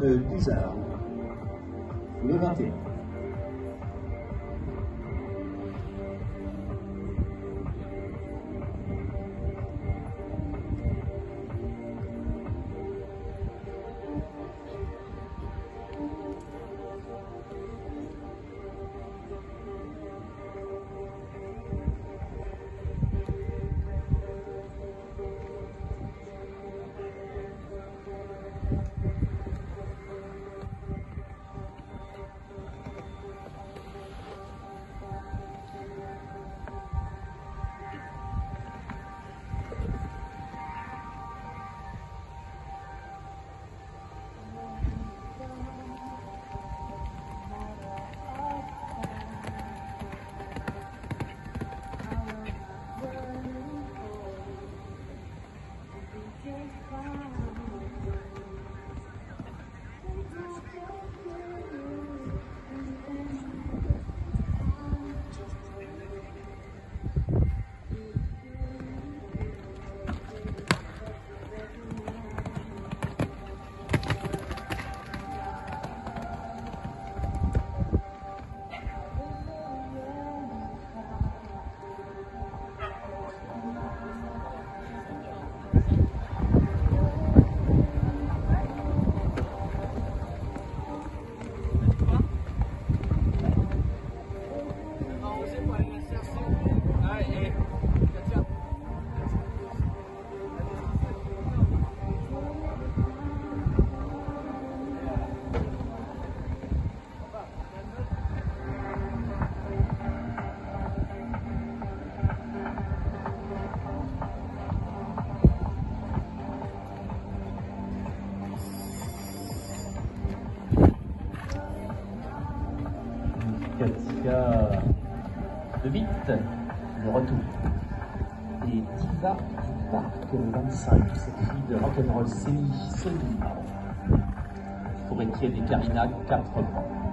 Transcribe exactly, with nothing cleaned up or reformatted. de Bizarre, le vingt et un. De vite, le retour. Et Diva du Parc vingt-cinq, cette fille de rock'n'roll semi-solide. Pour Étienne et Karina, quatre points.